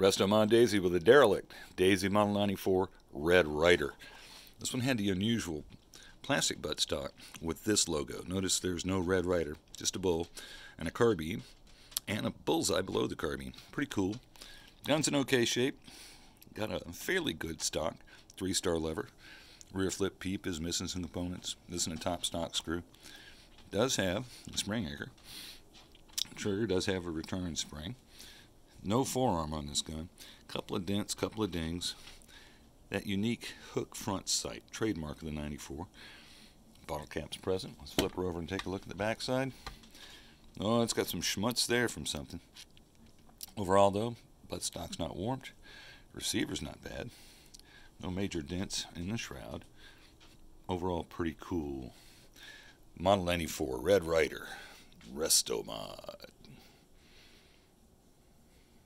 Resto Mon Daisy with a derelict Daisy Model 94 Red Ryder. This one had the unusual plastic buttstock with this logo. Notice there's no Red Ryder, just a bull and a carbine and a bullseye below the carbine. Pretty cool. Gun's in okay shape. Got a fairly good stock, 3-star lever. Rear flip peep is missing some components. This and a top stock screw. Does have a spring anchor. Trigger does have a return spring. No forearm on this gun. Couple of dents, couple of dings. That unique hook front sight, trademark of the 94. Bottle cap's present. Let's flip her over and take a look at the backside. Oh, it's got some schmutz there from something. Overall, though, buttstock's not warped. Receiver's not bad. No major dents in the shroud. Overall, pretty cool. Model 94 Red Ryder. Restomod.